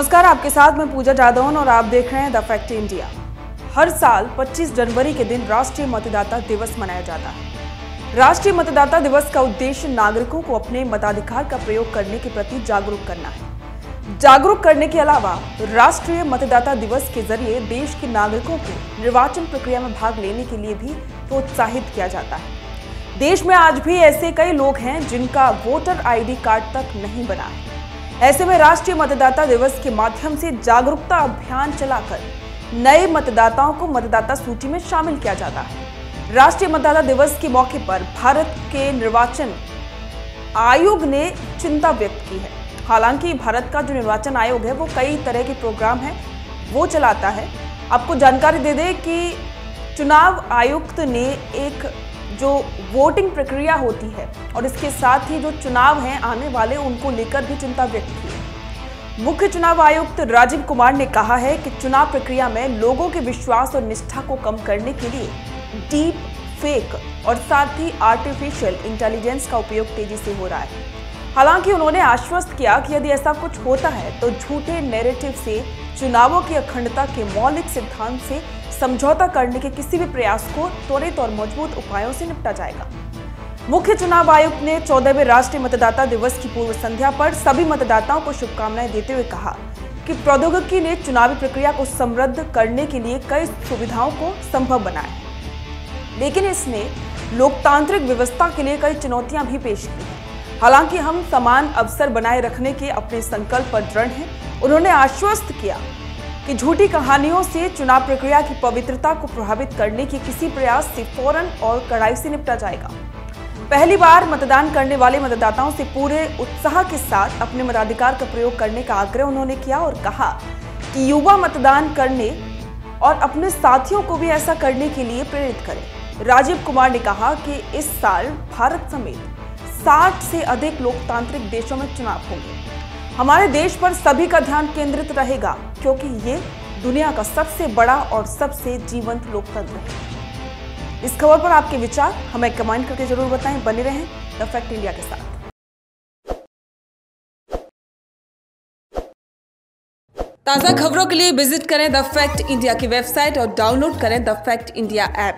नमस्कार, आपके साथ मैं पूजा जादौन और आप देख रहे हैं द फैक्ट इंडिया। हर साल 25 जनवरी के दिन राष्ट्रीय मतदाता दिवस मनाया जाता है। राष्ट्रीय मतदाता दिवस का उद्देश्य नागरिकों को अपने मताधिकार का प्रयोग करने के प्रति जागरूक करना है। जागरूक करने के अलावा राष्ट्रीय मतदाता दिवस के जरिए देश के नागरिकों को निर्वाचन प्रक्रिया में भाग लेने के लिए भी प्रोत्साहित किया जाता है। देश में आज भी ऐसे कई लोग हैं जिनका वोटर ID कार्ड तक नहीं बना है। ऐसे में राष्ट्रीय मतदाता दिवस के माध्यम से जागरूकता अभियान चलाकर नए मतदाताओं को मतदाता सूची में शामिल किया जाता है। राष्ट्रीय मतदाता दिवस के मौके पर भारत के निर्वाचन आयोग ने चिंता व्यक्त की है। हालांकि भारत का जो निर्वाचन आयोग है वो कई तरह के प्रोग्राम है वो चलाता है। आपको जानकारी दे दें कि चुनाव आयुक्त ने एक जो वोटिंग प्रक्रिया होती है और इसके साथ ही जो चुनाव हैं आने वाले उनको लेकर भी चिंता व्यक्त की। मुख्य चुनाव आयुक्त राजीव कुमार ने कहा है कि चुनाव प्रक्रिया में लोगों के विश्वास और निष्ठा को कम करने के लिए डीप फेक और साथ ही आर्टिफिशियल इंटेलिजेंस का उपयोग तेजी से हो रहा है। हालांकि उन्होंने आश्वस्त किया कि यदि ऐसा कुछ होता है तो झूठे नैरेटिव से चुनावों की अखंडता के मौलिक सिद्धांत से समझौता करने के किसी भी प्रयास को त्वरित और मजबूत उपायों से निपटा जाएगा। मुख्य चुनाव आयुक्त ने 14वें राष्ट्रीय मतदाता दिवस की पूर्व संध्या पर सभी मतदाताओं को शुभकामनाएं देते हुए कहा कि प्रौद्योगिकी ने चुनावी प्रक्रिया को समृद्ध करने के लिए कई सुविधाओं को संभव बनाया है, लेकिन इसने लोकतांत्रिक व्यवस्था के लिए कई चुनौतियां भी पेश की हैं। हालांकि हम समान अवसर बनाए रखने के अपने संकल्प पर दृढ़ हैं। उन्होंने आश्वस्त किया कि झूठी कहानियों से चुनाव प्रक्रिया की पवित्रता को प्रभावित करने के किसी प्रयास से फौरन और कड़ाई से निपटा जाएगा। पहली बार मतदान करने वाले मतदाताओं से पूरे उत्साह के साथ अपने मताधिकार का प्रयोग करने का आग्रह उन्होंने किया और कहा कि युवा मतदान करने और अपने साथियों को भी ऐसा करने के लिए प्रेरित करें। राजीव कुमार ने कहा कि इस साल भारत समेत 60 से अधिक लोकतांत्रिक देशों में चुनाव होंगे। हमारे देश पर सभी का ध्यान केंद्रित रहेगा क्योंकि ये दुनिया का सबसे बड़ा और सबसे जीवंत लोकतंत्र है। इस खबर पर आपके विचार हमें कमेंट करके जरूर बताएं। बने रहें द फैक्ट इंडिया के साथ। ताज़ा खबरों के लिए विजिट करें द फैक्ट इंडिया की वेबसाइट और डाउनलोड करें द फैक्ट इंडिया ऐप।